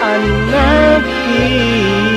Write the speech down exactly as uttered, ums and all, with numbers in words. I'm not here.